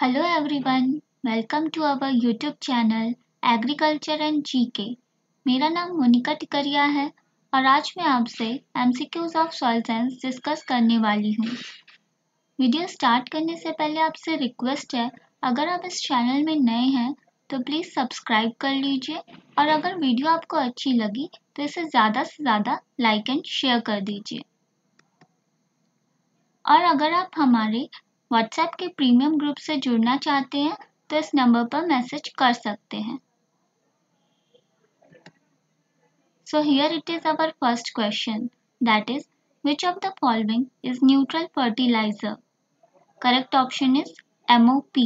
Hello everyone, welcome to our YouTube channel Agriculture and GK. मेरा नाम मोनिका टिकरिया है और आज मैं आपसे MCQs of soil science discuss करने वाली हूँ। वीडियो स्टार्ट करने से पहले आपसे रिक्वेस्ट है, अगर आप इस चैनल में नए हैं तो प्लीज़ सब्सक्राइब कर लीजिए और अगर वीडियो आपको अच्छी लगी तो इसे ज़्यादा से ज़्यादा लाइक एंड शेयर कर दीजिए। और अगर आप हमारे व्हाट्सएप के प्रीमियम ग्रुप से जुड़ना चाहते हैं तो इस नंबर पर मैसेज कर सकते हैं। So here it is our first question, that is, which of the following is neutral fertilizer? Correct option is MOP,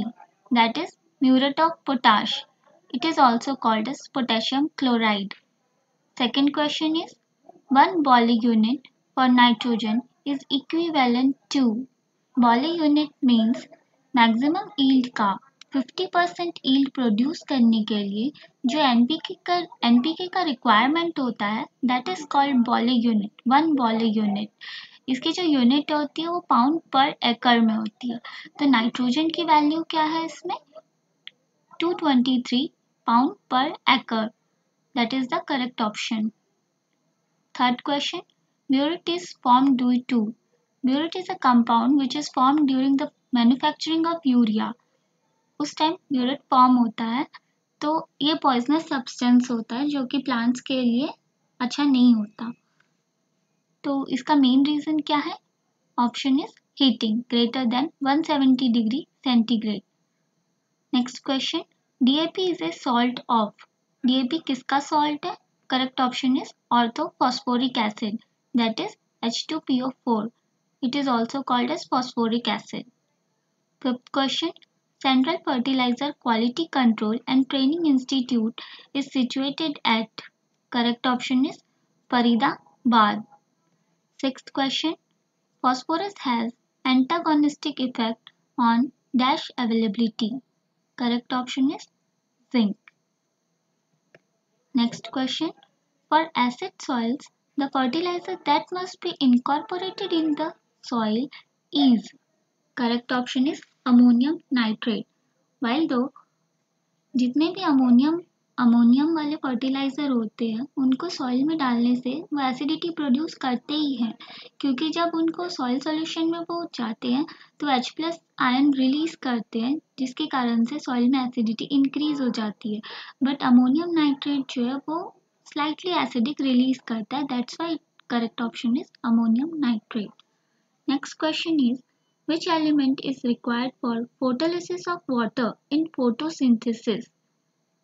that is Murate of Potash. It is also called as potassium chloride. Second question is, one Boley unit for nitrogen is equivalent to. Boley unit means maximum yield का 50% yield produce करने के लिए जो NPK का requirement होता है, that is called Boley unit, one Boley unit. इसकी जो unit होती है वो pound per acre में होती है, तो nitrogen की value क्या है इसमें? 223 pound per acre. That is the correct option. Third question, Burette is formed due to. Burette is a compound which is formed during the manufacturing of urea. उस time burette form होता है, तो ये poisonous substance होता है जो कि plants के लिए अच्छा नहीं होता। तो इसका मेन रीज़न क्या है? Option is heating greater than 170 degree centigrade. Next question, DAP is a salt of. DAP किसका सॉल्ट है? Correct option is orthophosphoric acid, that is H2PO4. It is also called as phosphoric acid. Fifth question, Central Fertilizer Quality Control and Training Institute is situated at. Correct option is Faridabad. Sixth question, phosphorus has antagonistic effect on dash availability. Correct option is zinc. Next question, for acid soils, the fertilizer that must be incorporated in the soil is. Correct option is ammonium nitrate. While though जितने भी ammonium वाले fertiliser होते हैं उनको soil में डालने से वो एसिडिटी प्रोड्यूस करते ही हैं, क्योंकि जब उनको सॉइल सॉल्यूशन में वो जाते हैं तो H+ आयन रिलीज करते हैं जिसके कारण से सॉइल में एसिडिटी इंक्रीज हो जाती है। बट अमोनियम नाइट्रेट जो है वो स्लाइटली एसिडिक रिलीज करता है, that's why correct option is ammonium nitrate. Next question is, which element is required for photolysis of water in photosynthesis?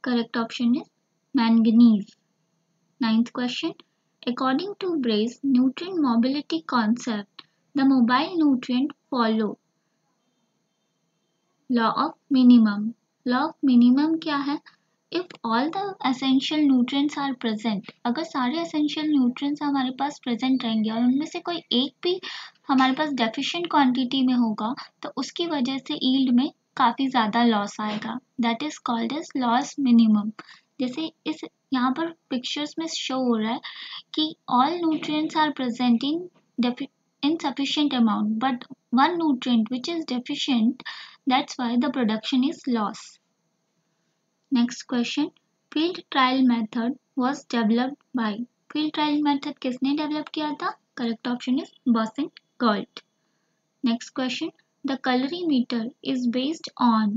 Correct option is manganese. Ninth question, according to Bray's nutrient mobility concept, the mobile nutrient follow law of minimum. Law of minimum क्या है? If all the essential nutrients are present, अगर सारे essential nutrients हमारे पास present रहेंगे और उनमें से कोई एक भी हमारे पास deficient quantity में होगा तो उसकी वजह से yield में काफ़ी ज़्यादा loss आएगा, that is called as loss minimum. जैसे इस यहाँ पर pictures में show हो रहा है कि all nutrients are present in sufficient amount, but one nutrient which is deficient, that's why the production is loss. Next question, field trial method was developed by. Field trial method किसने develop किया था? Correct option is Bosent Gold. Next question, the calorimeter is based on.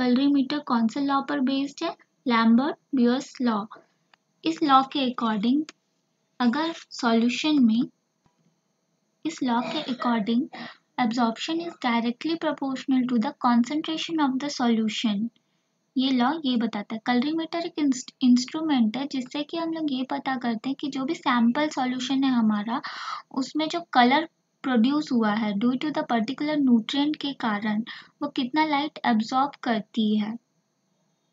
Calorimeter कौन से law पर based है? Lambert Beer's law. इस law के according अगर solution में absorption is directly proportional to the concentration of the solution. ये law ये बताता है. कैलोरीमीटर एक इंस्ट्रूमेंट है जिससे कि हम लोग ये पता करते हैं कि जो भी सैंपल सॉल्यूशन है हमारा उसमें जो कलर प्रोड्यूस हुआ है due to the particular nutrient के कारण वो कितना लाइट एब्जॉर्ब करती है,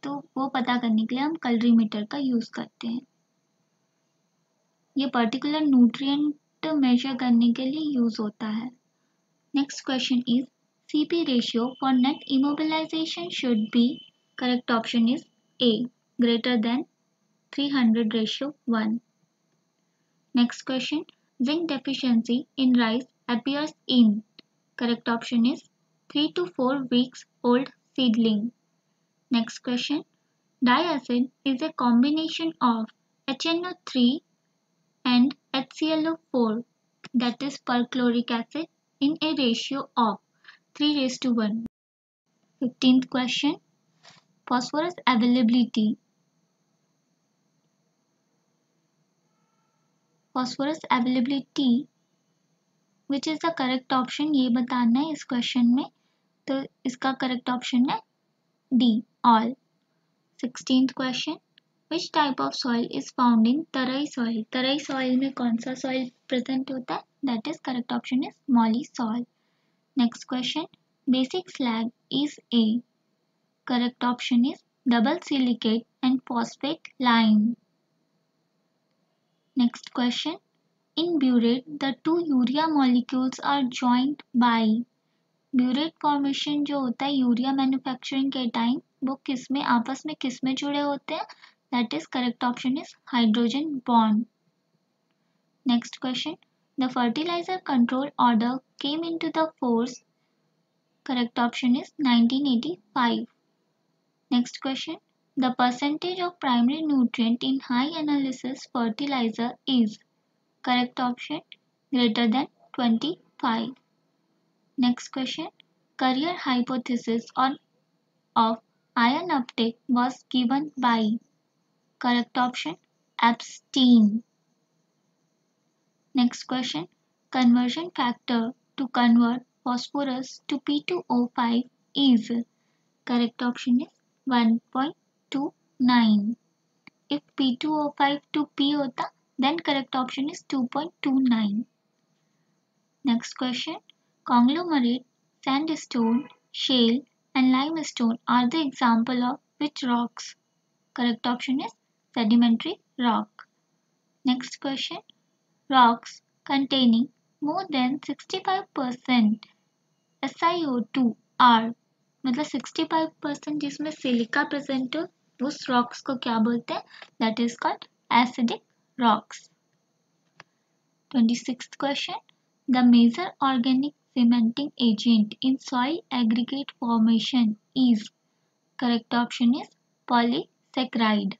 तो वो पता करने के लिए हम कैलोरीमीटर का यूज़ करते हैं. ये पर्टिकुलर न्यूट्रिएंट मेजर करने के लिए यूज़ होता है. Next question is, CP ratio for net immobilisation should be. Correct option is A, greater than 300 ratio 1. Next question, zinc deficiency in rice appears in. Correct option is 3 to 4 weeks old seedling. Next question. Diacid is a combination of HNO3 and HClO4, that is perchloric acid, in a ratio of 3:1. 15th question. Phosphorus availability. Phosphorus availability, which is the correct option, ये बताना है इस question में. तो इसका correct option है D, all. 16th question. Which type of soil is found in Tarai soil? Tarai soil में कौन सा soil present होता है? That is, correct option is Molly soil. Next question. Basic slag is A. Correct option is double silicate and phosphate lime. Next question. In burette, the two urea molecules are joined by. Burette formation जो होता है urea manufacturing के time, वो किसमें आपस में किसमें जुड़े होते हैं? That is, correct option is hydrogen bond. Next question. The fertilizer control order came into the force. Correct option is 1985. Next question. The percentage of primary nutrient in high analysis fertilizer is. Correct option greater than 25. Next question. Carrier hypothesis of iron uptake was given by. Correct option Epstein. Next question. Conversion factor to convert phosphorus to P2O5 is. Correct option is 1.29. If P2O5 to P होता, then correct option is 2.29. Next question. Conglomerate, sandstone, shale and limestone are the example of which rocks? Correct option is sedimentary rock. Next question. Rocks containing more than 65% SiO2 are, मतलब 65% जिसमें silica present हो उस rocks को क्या बोलते हैं? That is called acidic rocks. 26th question. The major organic cementing agent in soil aggregate formation is. Correct option is polysaccharide.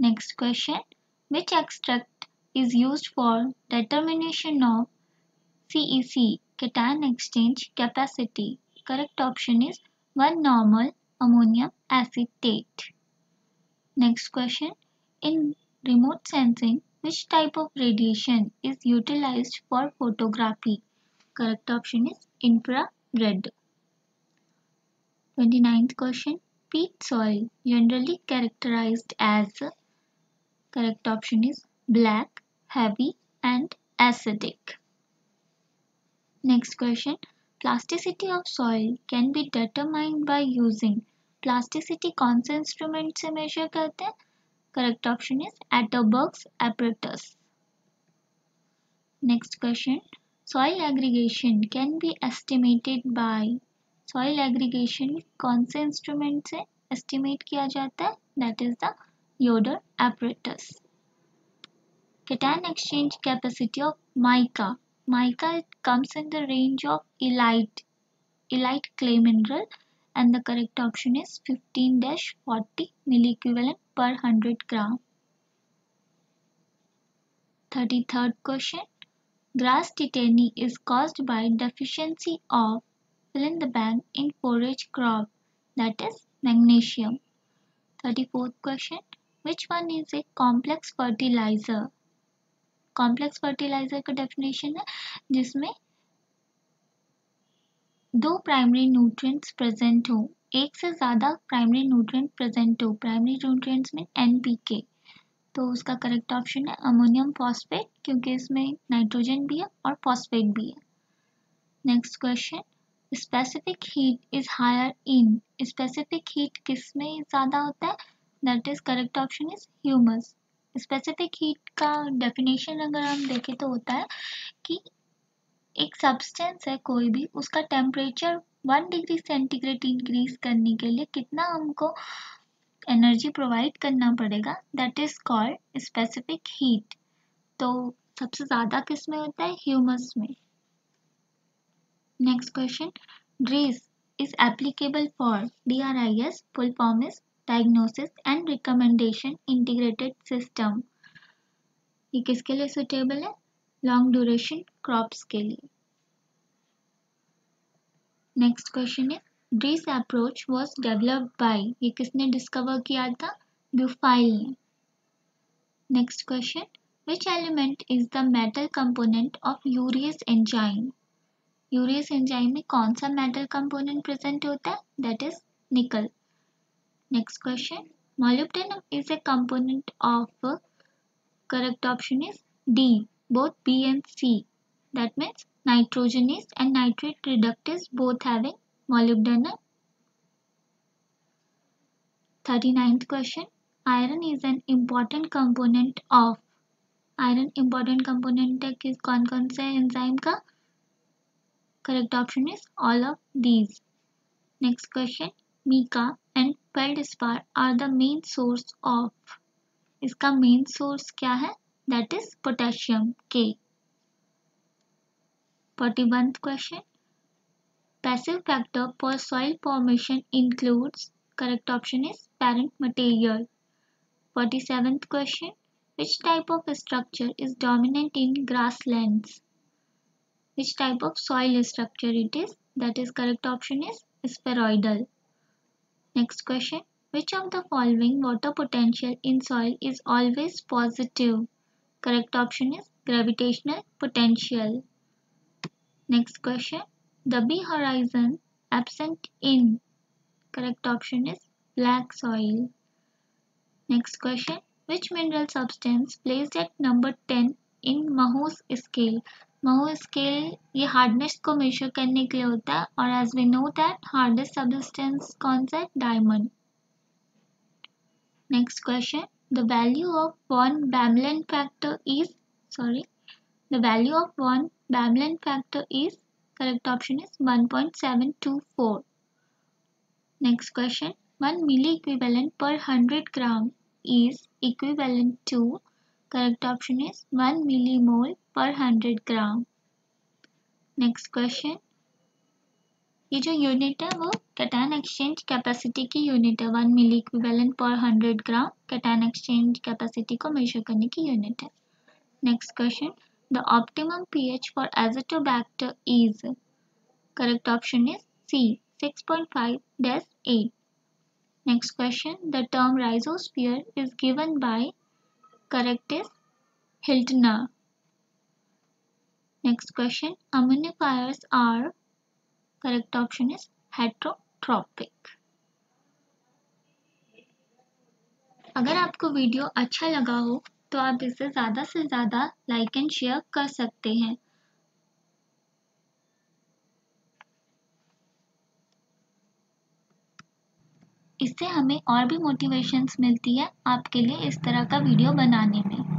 Next question. Which extract is used for determination of CEC, cation exchange capacity? Correct option is 1-normal ammonium acetate. Next question. In remote sensing, which type of radiation is utilized for photography? Correct option is infrared. 29th question. Peat soil generally characterized as. Correct option is black, heavy and acidic. Next question. Plasticity of soil can be determined by using. Plasticity कौन से instrument से measure करते हैं? Correct option is Atterberg's apparatus. Next question. Soil aggregation can be estimated by. Soil aggregation कौन से instrument से estimate किया जाता है? That is the Yoder apparatus. Cation exchange capacity of mica. Mica comes in the range of ELITE clay mineral, and the correct option is 15-40 milliequivalent per 100 gram. 33rd question. Grass tetany is caused by deficiency of fill in the blank in forage crop, that is magnesium. 34th question. Which one is a complex fertilizer? Complex fertiliser का definition है जिसमें दो primary nutrients present हो, एक से ज्यादा primary nutrient present हो. Primary nutrients में एनपीके, तो उसका करेक्ट ऑप्शन है अमोनियम फॉस्फेट, क्योंकि इसमें नाइट्रोजन भी है और फॉस्फेट भी है. Next question. Specific heat is higher in. Specific heat किस में ज्यादा होता है? That is correct option is humus. Specific heat का डेफिनेशन अगर हम देखें तो होता है कि एक सब्सटेंस है कोई भी, उसका टेम्परेचर 1°C इंक्रीज करने के लिए कितना हमको एनर्जी प्रोवाइड करना पड़ेगा, that is called specific heat. तो सबसे ज़्यादा किस में होता है? ह्यूमस में. Next question. Dress is applicable for DRIS, full form is diagnosis and recommendation integrated system. ये किसके लिए suitable है? Long duration crops के लिए. Next question है, this approach was developed by, ये किसने discover किया था? Buffyle ने. Next question, which element is the metal component of urease enzyme? Urease enzyme में कौन सा मेटल कंपोनेंट प्रेजेंट होता है? That is nickel. Next question, molybdenum is a component of, correct option is D, both B and C. That means nitrogenase and nitrate reductase both having molybdenum. 39th question, iron is an important component of, iron important component है किस कौन कौन से enzyme का? Correct option is all of these. Next question, mica and feldspar are the main source of, इसका main source क्या है? That is potassium K. 41th question, passive factor for soil formation includes, correct option is parent material. 47th question, which type of structure is dominant in grasslands? Which type of soil structure it is? That is correct option is spheroidal. Next question, which of the following water potential in soil is always positive? Correct option is gravitational potential. Next question, the B horizon absent in, correct option is black soil. Next question, which mineral substance placed at number 10 in Maho's scale? Maho scale ये hardness को measure करने के लिए होता है और as we know that hardest substance कौन सा है? Diamond. Next question, the value of one Bemmelen factor is, sorry, the value of one Bemmelen factor is, correct option is 1.724. Next question, 1 milli equivalent पर 100 gram is equivalent to, correct option is 1 millimole per 100 gram. Next question, ये जो unit है वो cation exchange capacity की unit है. 1 मिली equivalent पर 100 gram cation exchange capacity को measure करने की यूनिट है. Next question, the optimum pH for acetobacter is, correct option is C, 6.5-8. Next question, the term rhizosphere is given by, correct is Hiltner. Next question, ammonifiers are, correct option is heterotropic. अगर आपको video अच्छा लगा हो तो आप इसे ज़्यादा से ज़्यादा लाइक एंड शेयर कर सकते हैं. इससे हमें और भी मोटिवेशंस मिलती है आपके लिए इस तरह का वीडियो बनाने में.